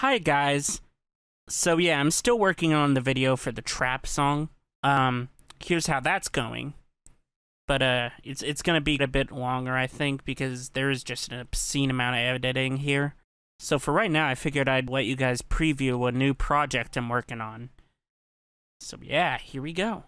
Hi guys. So yeah, I'm still working on the video for the trap song. Here's how that's going. But it's gonna be a bit longer, I think, because there is just an obscene amount of editing here. So for right now, I figured I'd let you guys preview a new project I'm working on. So yeah, here we go.